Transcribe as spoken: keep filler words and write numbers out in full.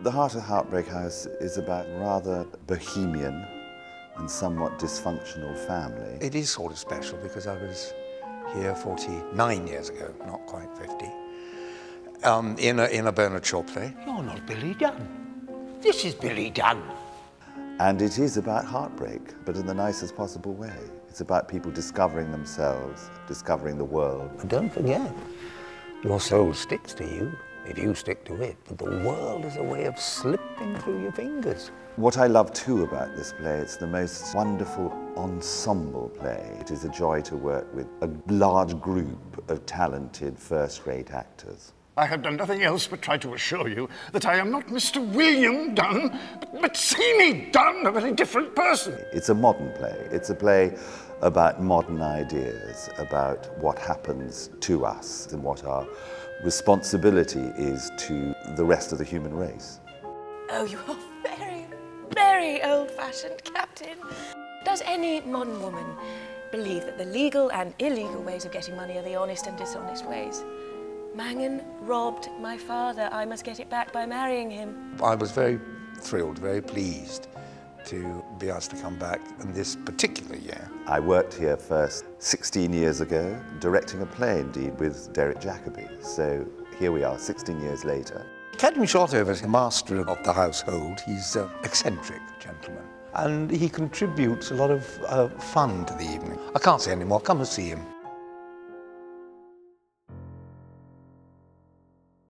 The heart of Heartbreak House is about rather bohemian and somewhat dysfunctional family. It is sort of special because I was here forty-nine years ago, not quite fifty, um, in, a, in a Bernard Shaw play. You're not Billy Dunn. This is Billy Dunn. And it is about heartbreak, but in the nicest possible way. It's about people discovering themselves, discovering the world. And don't forget, your soul sticks to you if you stick to it, but the world is a way of slipping through your fingers. What I love too about this play, it's the most wonderful ensemble play. It is a joy to work with a large group of talented first-rate actors. I have done nothing else but try to assure you that I am not Mister William Dunn, but, but Seamy Dunn, a very different person. It's a modern play. It's a play about modern ideas, about what happens to us and what our responsibility is to the rest of the human race. Oh, you are very, very old-fashioned, Captain. Does any modern woman believe that the legal and illegal ways of getting money are the honest and dishonest ways? Mangan robbed my father. I must get it back by marrying him. I was very thrilled, very pleased to be asked to come back in this particular year. I worked here first sixteen years ago, directing a play, indeed, with Derek Jacobi. So here we are, sixteen years later. Captain Shotover is the master of the household. He's an eccentric gentleman, and he contributes a lot of uh, fun to the evening. I can't say any more. Come and see him.